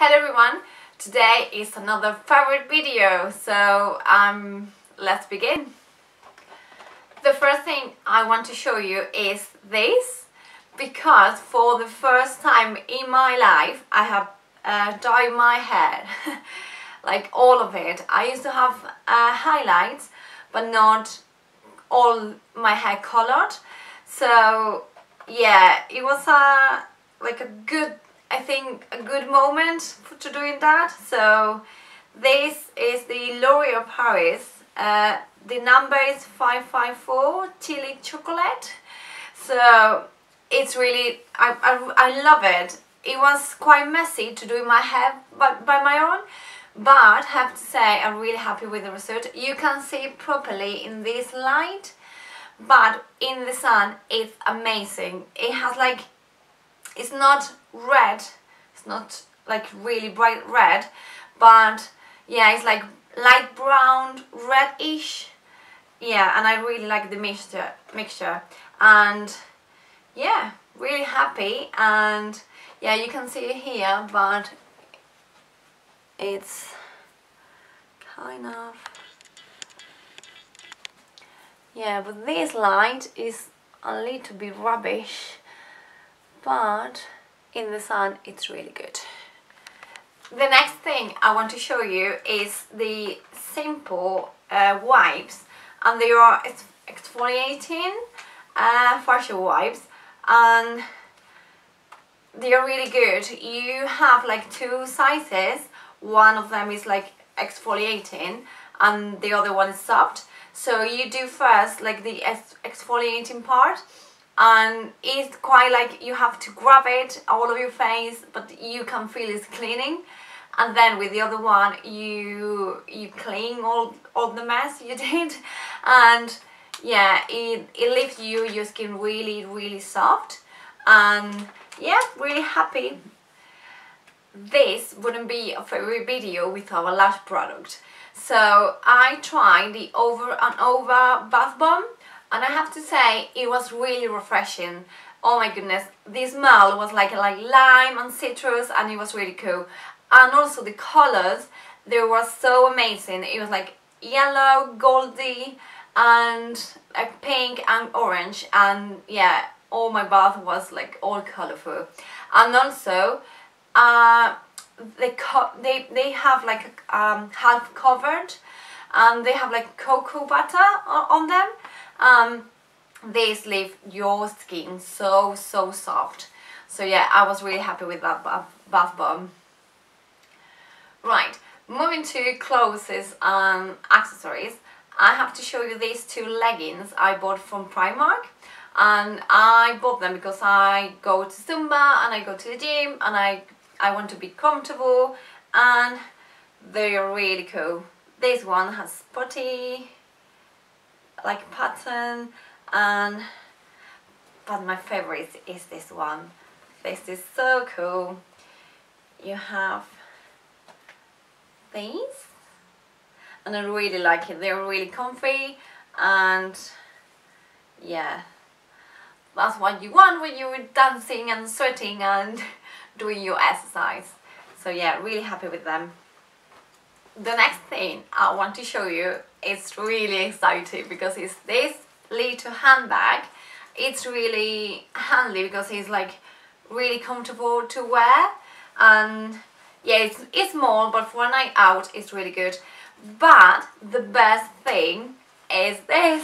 Hello everyone, today is another favorite video, so let's begin. The first thing I want to show you is this, because for the first time in my life I have dyed my hair, like all of it. I used to have highlights, but not all my hair colored, so yeah, it was a good moment to doing that. So this is the L'Oreal Paris, the number is 554 Chili Chocolate, so it's really, I love it. It was quite messy to do my hair by my own, but I have to say I'm really happy with the result. You can see it properly in this light, but in the sun it's amazing. It has like, it's not red, it's not like really bright red, but yeah, it's like light brown, red-ish. Yeah, and I really like the mixture, and yeah, really happy. And yeah, you can see it here, but it's kind of, yeah, but this light is a little bit rubbish, but in the sun it's really good. The next thing I want to show you is the simple wipes, and they are exfoliating facial wipes, and they are really good. You have like two sizes, one of them is like exfoliating and the other one is soft. So you do first like the exfoliating part, and it's quite like you have to grab it all over your face, but you can feel it's cleaning. And then with the other one you clean all the mess you did, and yeah, it leaves your skin really soft, and yeah, really happy. This wouldn't be a favorite video without a lash product. So I tried the Over and Over bath bomb, and I have to say it was really refreshing. Oh my goodness, the smell was like lime and citrus, and it was really cool. And also the colors, they were so amazing. It was like yellow, goldy, and like pink and orange, and yeah, all my bath was like all colorful. And also they have like half covered, and they have like cocoa butter on them. This leaves your skin so soft. So yeah, I was really happy with that bath bomb. Right, moving to clothes and accessories, I have to show you these two leggings I bought from Primark. And I bought them because I go to Zumba and I go to the gym, and I want to be comfortable, and they are really cool. This one has spotty like pattern, but my favorite is this one. This is so cool. You have these, and I really like it. They're really comfy, and yeah, that's what you want when you're dancing and sweating and doing your exercise. So yeah, really happy with them. The next thing I want to show you is really exciting, because it's this little handbag. It's really handy because it's like really comfortable to wear, and yeah, it's small, but for a night out it's really good. But the best thing is this.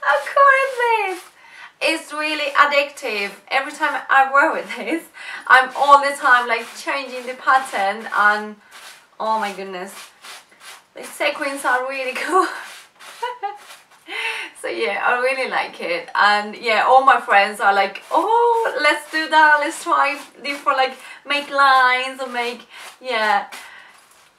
How cool is this? It's really addictive. Every time I wear with this, I'm all the time like changing the pattern, and oh my goodness, the sequins are really cool. So yeah, I really like it, and yeah, all my friends are like, oh, let's do that, let's try different, like make lines or make, yeah,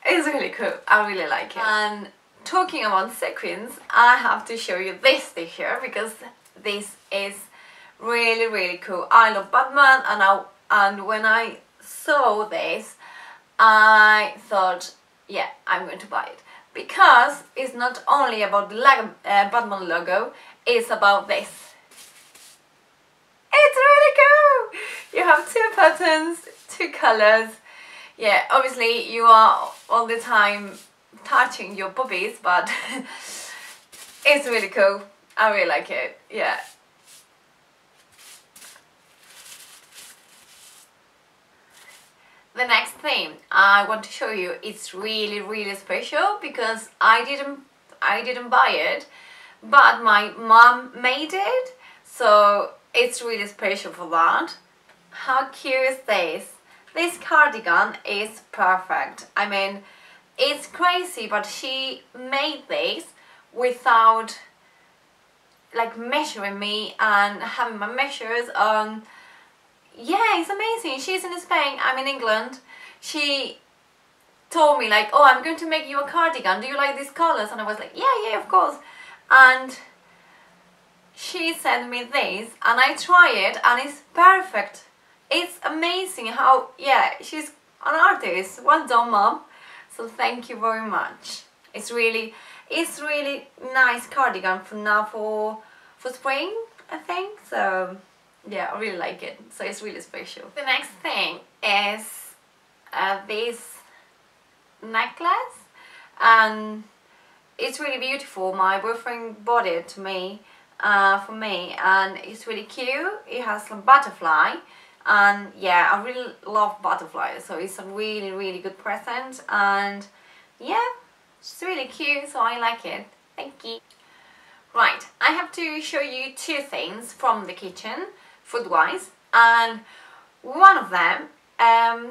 it's really cool. I really like it. And talking about sequins, I have to show you this t-shirt, because this is really cool. I love Batman, and when I saw this I thought, yeah, I'm going to buy it, because it's not only about the Batman logo, it's about this. It's really cool. You have two patterns, two colors. Yeah, obviously you are all the time touching your bobbies, but it's really cool. I really like it. Yeah. The next thing I want to show you, it's really, really special because I didn't buy it, but my mom made it, so it's really special for that. How cute is this? This cardigan is perfect. I mean, it's crazy, but she made this without like measuring me and having my measures on. Yeah, it's amazing. She's in Spain, I'm in England. She told me like, oh, I'm going to make you a cardigan. Do you like these colors? And I was like, yeah, yeah, of course. And she sent me this and I try it and it's perfect. It's amazing how, yeah, she's an artist. Well done, Mom. So thank you very much. It's really nice cardigan for now, for spring, I think. So yeah, I really like it, so it's really special. The next thing is this necklace, and it's really beautiful. My boyfriend bought it to me, for me, and it's really cute. It has some butterfly, and yeah, I really love butterflies, so it's a really, really good present, and yeah, it's really cute, so I like it. Thank you. Right, I have to show you two things from the kitchen, food-wise, and one of them,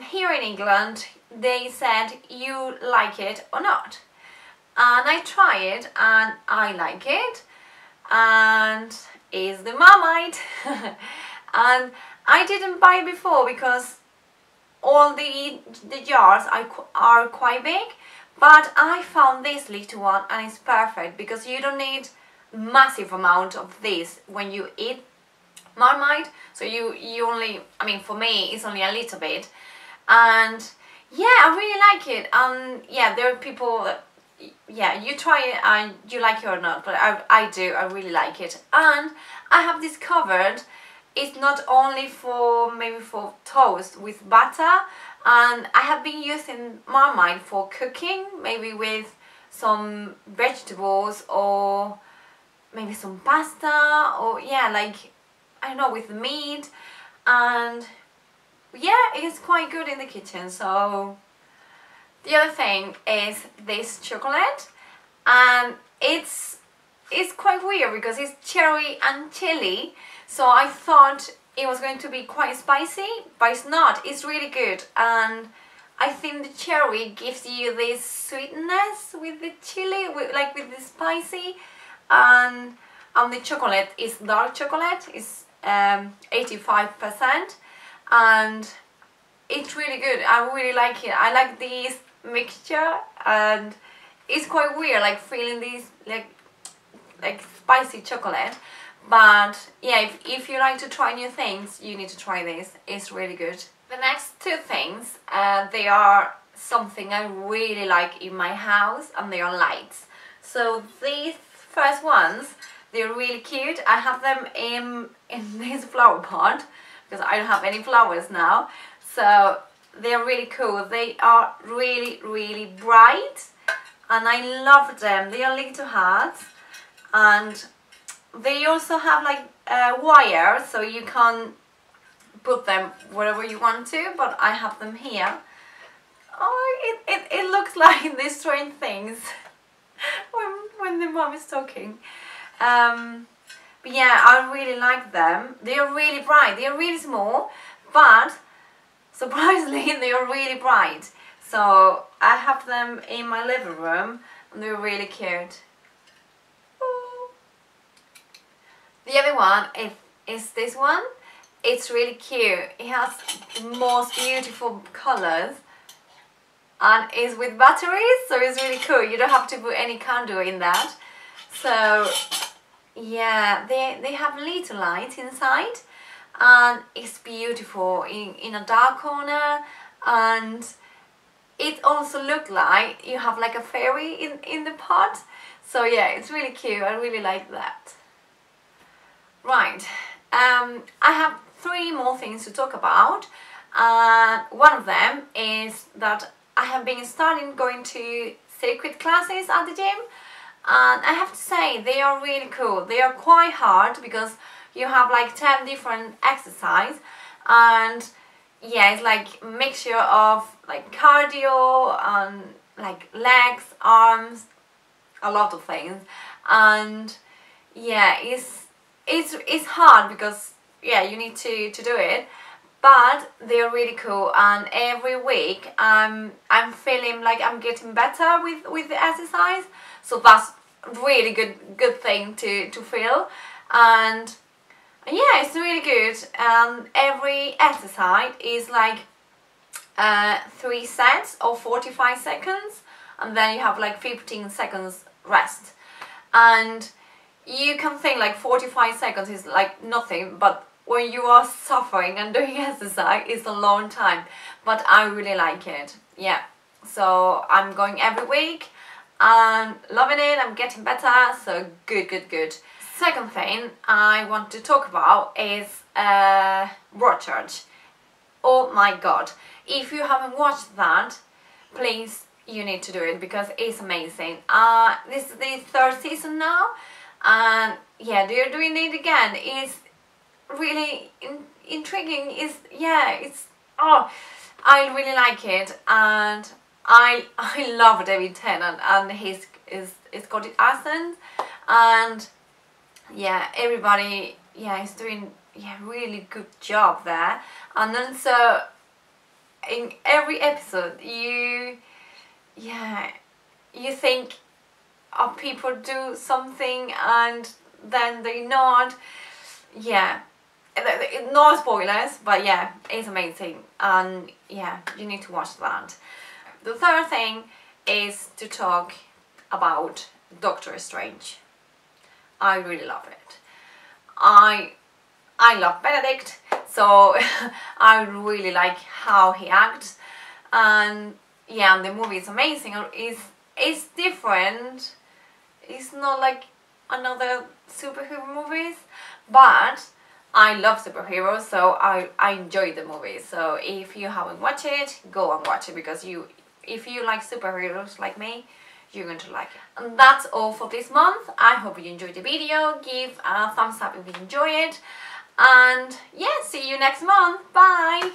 here in England, they said you like it or not, and I try it and I like it, and it's the Marmite. And I didn't buy it before because all the jars are quite big, but I found this little one and it's perfect because you don't need massive amount of this when you eat Marmite, so you only, I mean, for me it's only a little bit, and yeah, I really like it. Yeah, there are people that, yeah, you try it and you like it or not, but I do, I really like it. And I have discovered it's not only for, maybe for toast with butter, and I have been using Marmite for cooking, maybe with some vegetables or maybe some pasta, or yeah, like, I don't know, with meat, and yeah, it's quite good in the kitchen. So the other thing is this chocolate, and it's quite weird because it's cherry and chili, so I thought it was going to be quite spicy, but it's not. It's really good, and I think the cherry gives you this sweetness with the chili, with the spicy, and the chocolate is dark chocolate, it's 85%, and it's really good. I really like it. I like this mixture, and it's quite weird, like feeling this like spicy chocolate, but yeah, if you like to try new things, you need to try this. It's really good. The next two things, they are something I really like in my house, and they are lights. So these first ones, they're really cute. I have them in this flower pot because I don't have any flowers now, so they're really cool. They are really, really bright, and I love them. They are little hearts, and they also have like wire, so you can put them wherever you want to, but I have them here. Oh, it looks like these strange things when the mom is talking, but yeah, I really like them. They are really bright, they are really small, but surprisingly they are really bright, so I have them in my living room, and they're really cute. Ooh. The other one is this one. It's really cute, it has the most beautiful colors, and it's with batteries, so it's really cool. You don't have to put any candle in that. So yeah, they have little lights inside, and it's beautiful in a dark corner, and it also looks like you have like a fairy in the pot. So yeah, it's really cute. I really like that. Right, I have three more things to talk about. One of them is that I have been starting going to circuit classes at the gym, and I have to say they are really cool. They are quite hard because you have like 10 different exercises, and yeah, it's like a mixture of like cardio and like legs, arms, a lot of things. And yeah, it's hard because yeah, you need to do it, but they're really cool. And every week I'm feeling like I'm getting better with the exercise, so that's really good thing to feel. And yeah, it's really good. Every exercise is like 3 sets or 45 seconds, and then you have like 15 seconds rest. And you can think like 45 seconds is like nothing, but when you are suffering and doing exercise, it's a long time. But I really like it. Yeah, so I'm going every week and loving it. I'm getting better, so good. Second thing I want to talk about is Broadchurch. Oh my god, if you haven't watched that, please, you need to do it because it's amazing. This is the 3rd season now, and yeah, they're doing it again. It's really intriguing. Oh, I really like it. And I love David Tennant and his Scottish accent. And yeah, everybody, yeah, is doing, yeah, really good job there. And then so in every episode you think, oh, people do something and then they nod. Yeah, no spoilers, but yeah, it's amazing. And yeah, you need to watch that. The third thing is to talk about Doctor Strange. I really love it. I love Benedict, so I really like how he acts. And yeah, and the movie is amazing. It's different. It's not like another superhero movies, but I love superheroes, so I enjoy the movie. So if you haven't watched it, go and watch it, because if you like superheroes like me, you're going to like it. And that's all for this month. I hope you enjoyed the video. Give a thumbs up if you enjoy it. And yeah, see you next month. Bye.